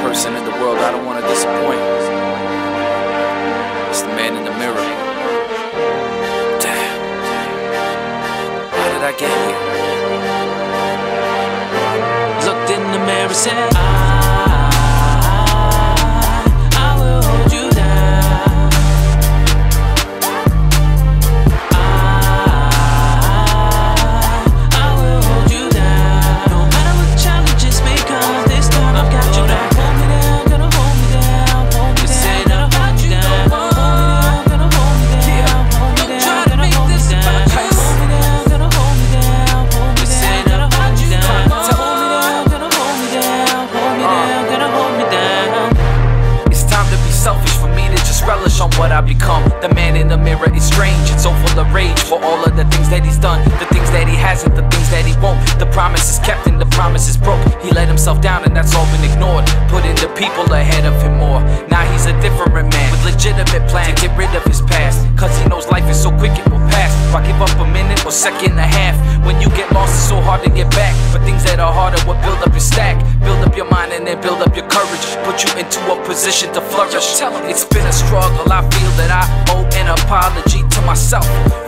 person in the world I don't want to disappoint. It's the man in the mirror. Damn. How did I get here? Looked in the mirror, said I will hold you down. I will hold you down. No matter what challenges may come, this time I've got you down. On what I become, the man in the mirror is strange and so full of rage for all of the things that he's done, the things that he hasn't, the things that he won't. The promise is kept and the promise is broke. He let himself down and that's all been ignored, putting the people ahead of him more. Now he's a different man with legitimate plans to get rid of his past, cause he knows life is so quick it will pass. If I give up a minute or second and a half, when you get lost it's so hard to get back. But things that are harder will build up your stack, build up your mind and then build up your courage, put you into a position to flourish. It's been a struggle, I feel that I owe an apology to myself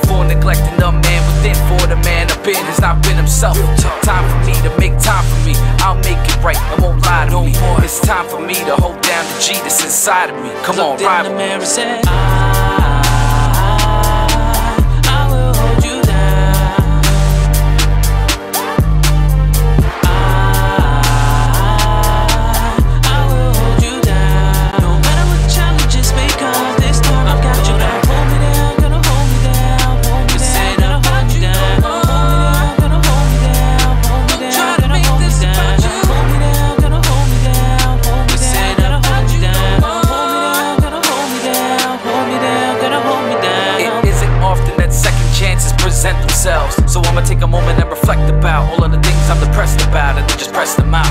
for neglecting the man within, for the man up in has not been himself. Time for me to make time for me, I'll make it right, I won't lie to me. It's time for me to hold down the G that's inside of me. Come on, ride with me. So I'ma take a moment and reflect about all of the things I'm depressed about, and then just press them out.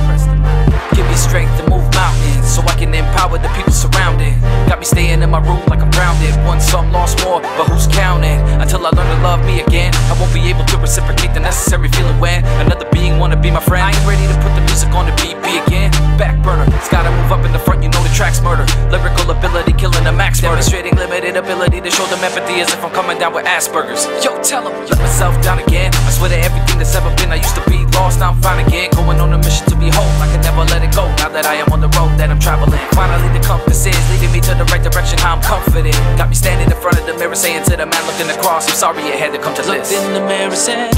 Give me strength to move mountains, so I can empower the people surrounding. Got me staying in my room like I'm grounded. Won some, lost more, but who's counting? Until I learn to love me again, I won't be able to reciprocate the necessary feeling when another being wanna be my friend. I ain't ready to put the music on the BP again. Back burner, it's gotta move up in the front, you know the track's murder. Lyrical ability killing the max murder. Demonstrating limited ability to show them empathy as if I'm coming down with Asperger's. Yo, tell them, let myself down again. I swear to everything that's ever been, I used to be lost, now I'm fine again. Going on a mission to be whole, I can never let it go. Now that I am on the road that I'm traveling, finally the compass is leading me to the right direction, how I'm confident. Got me standing in front of the mirror saying to the man looking across, I'm sorry it had to come to this. Looked in the mirror, said